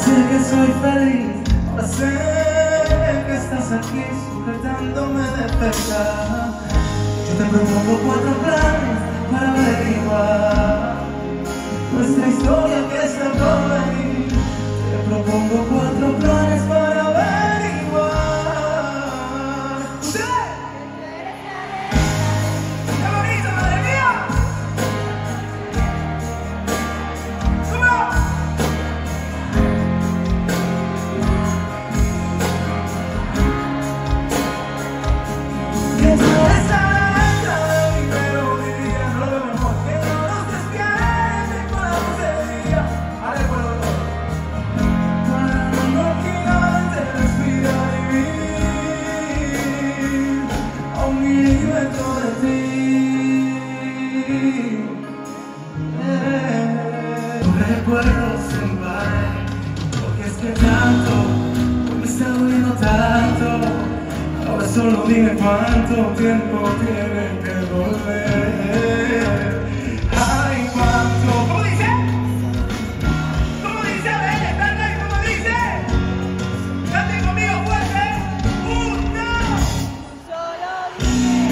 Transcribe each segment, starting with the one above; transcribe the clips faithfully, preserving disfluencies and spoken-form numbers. Sé que soy feliz, ahora sé que estás aquí sujetándome de cerca. Yo te propongo cuatro planes para averiguar nuestra historia que está por venir. Te propongo cuatro planes para averiguar. ¡Sí! ¡Qué bonito, madre mía! ¡Suma! Recuerdos se invaden, porque es que tanto, me está doliendo tanto. Ahora solo dime cuánto tiempo tiene que volver. Ay, cuánto. ¿Cómo dice? ¿Cómo dice? A ver, están ahí como dice. Canten conmigo fuerte. Uno. Solo dime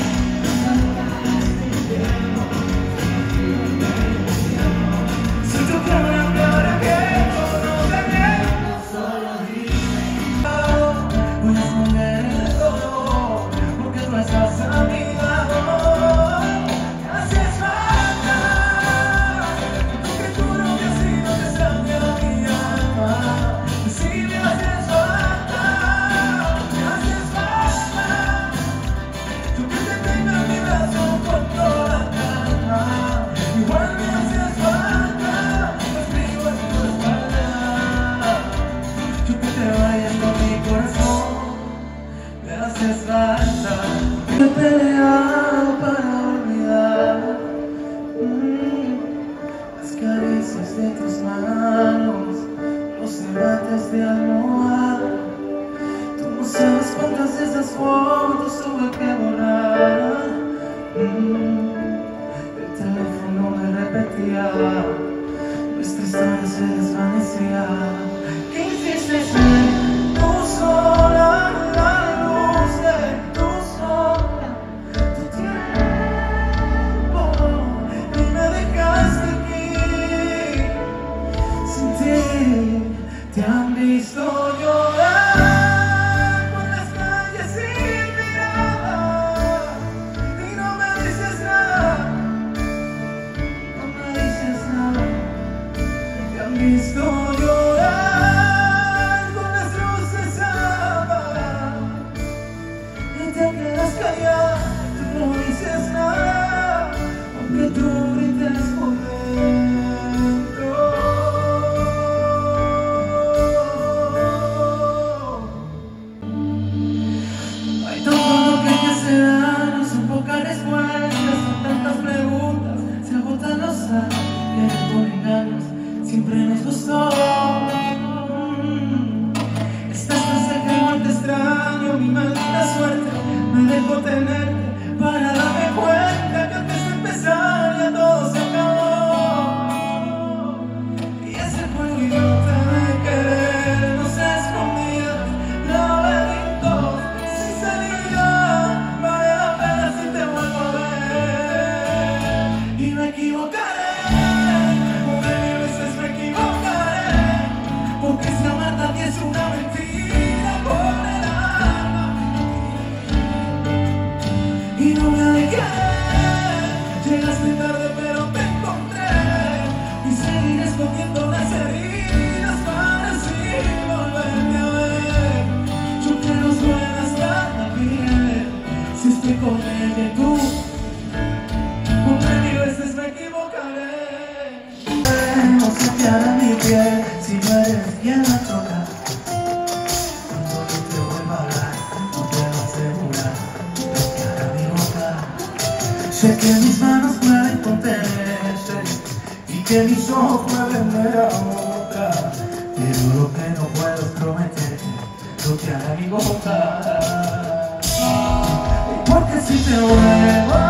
de tus manos, los debates de almohada. Tú no sabes cuántas de esas fotos tuve que borrar. mm, El teléfono me repetía, nuestra historia se desvanecía. ¿Qué hiciste ser tú sola? La luz de tu sola, tu tiempo, y me dejaste aquí. Te han visto llorar por las calles sin mirada, y no me dices nada, no me dices nada. Te han visto llorar por Sé que mis manos pueden contenerse y que mis ojos pueden ver la boca, pero lo que no puedo es prometer lo que hará mi boca. Porque si te vuelvo